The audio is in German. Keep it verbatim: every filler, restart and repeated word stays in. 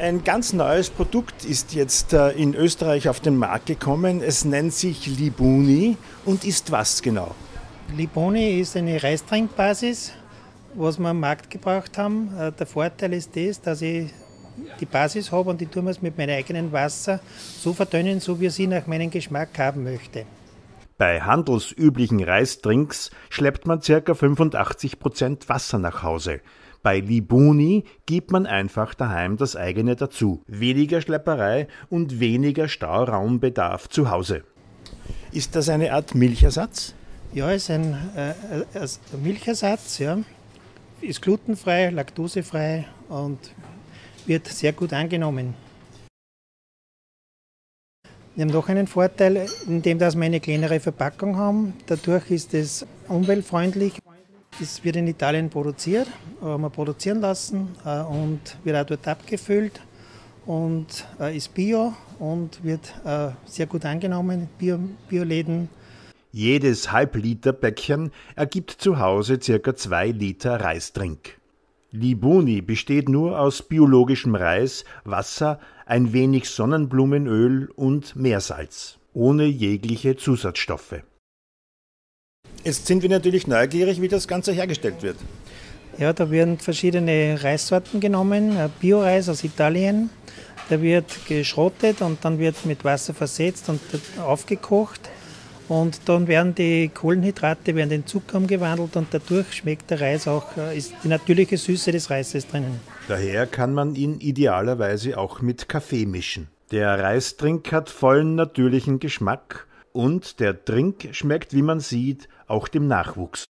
Ein ganz neues Produkt ist jetzt in Österreich auf den Markt gekommen. Es nennt sich Libuni und ist was genau? Libuni ist eine Reistrinkbasis, was wir am Markt gebracht haben. Der Vorteil ist das, dass ich die Basis habe und die tun wir mit meinem eigenen Wasser so verdünnen, so wie ich sie nach meinem Geschmack haben möchte. Bei handelsüblichen Reistrinks schleppt man ca. fünfundachtzig Prozent Wasser nach Hause. Bei Libuni gibt man einfach daheim das eigene dazu. Weniger Schlepperei und weniger Stauraumbedarf zu Hause. Ist das eine Art Milchersatz? Ja, ist ein äh, äh, Milchersatz. Ja. Ist glutenfrei, laktosefrei und wird sehr gut angenommen. Wir haben noch einen Vorteil, indem wir eine kleinere Verpackung haben. Dadurch ist es umweltfreundlich. Es wird in Italien produziert, haben wir produzieren lassen und wird auch dort abgefüllt und ist bio und wird sehr gut angenommen, Bio, Bioläden. Jedes Halb-Liter-Päckchen ergibt zu Hause ca. zwei Liter Reistrink. Libuni besteht nur aus biologischem Reis, Wasser, ein wenig Sonnenblumenöl und Meersalz, ohne jegliche Zusatzstoffe. Jetzt sind wir natürlich neugierig, wie das Ganze hergestellt wird. Ja, da werden verschiedene Reissorten genommen, Bio-Reis aus Italien. Der wird geschrottet und dann wird mit Wasser versetzt und aufgekocht. Und dann werden die Kohlenhydrate werden in Zucker umgewandelt und dadurch schmeckt der Reis auch, ist die natürliche Süße des Reises drinnen. Daher kann man ihn idealerweise auch mit Kaffee mischen. Der Reistrink hat vollen natürlichen Geschmack. Und der Trink schmeckt, wie man sieht, auch dem Nachwuchs.